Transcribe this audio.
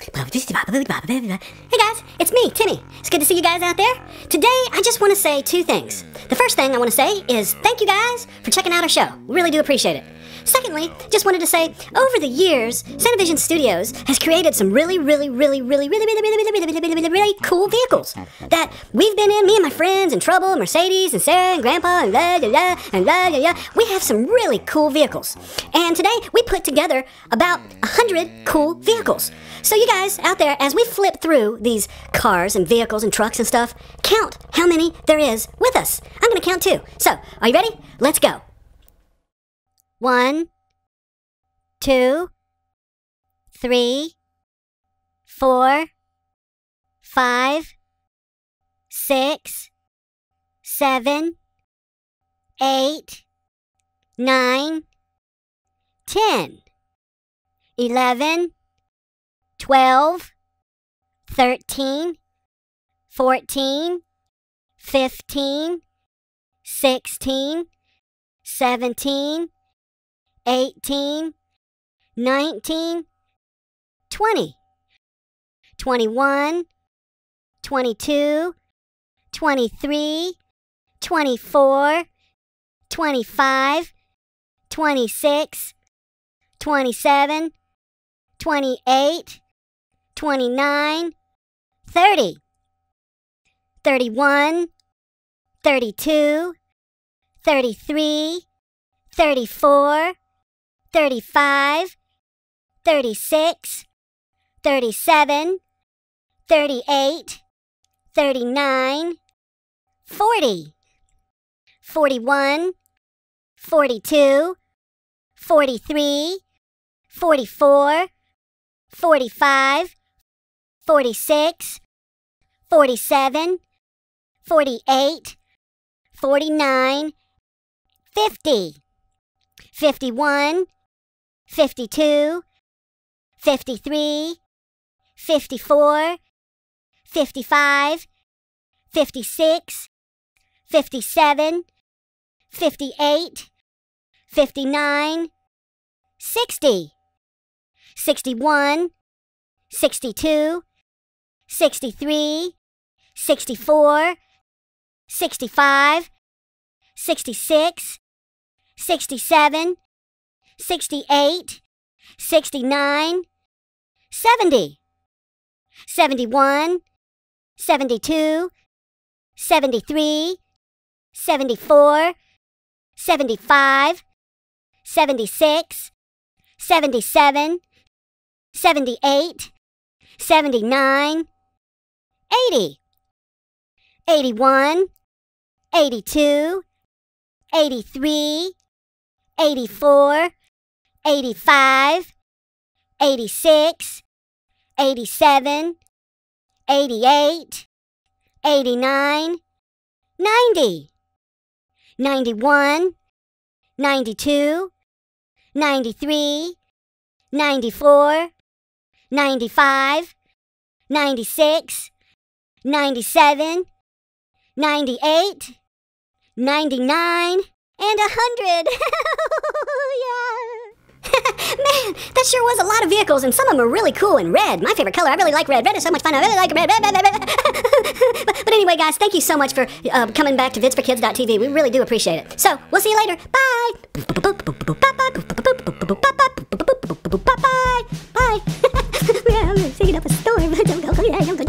Hey guys, it's me, Timmy. It's good to see you guys out there. Today, I just want to say two things. The first thing I want to say is thank you guys for checking out our show. Really do appreciate it. Secondly, just wanted to say, over the years, SanaVision Studios has created some really cool vehicles that we've been in, me and my friends, and Trouble, and Mercedes, and Sarah, and Grandpa, and we have some really cool vehicles. And today, we put together about 100 cool vehicles. So you guys out there, as we flip through these cars and vehicles and trucks and stuff, count how many there is with us. I'm going to count two. So, are you ready? Let's go. 81, 82, 83, 84, 85, 86, 87, 88, 89, 90, 91, 92, 93, 94, 95, 96, 97, 98, 99, 100. Man, that sure was a lot of vehicles, and some of them are really cool, and red, my favorite color. I really like red. Red is so much fun. I really like red. But anyway, guys, thank you so much for coming back to Vids4Kids.tv. We really do appreciate it. So, we'll see you later. Bye! Bye! Bye! Yeah, I'm gonna sing it up a storm.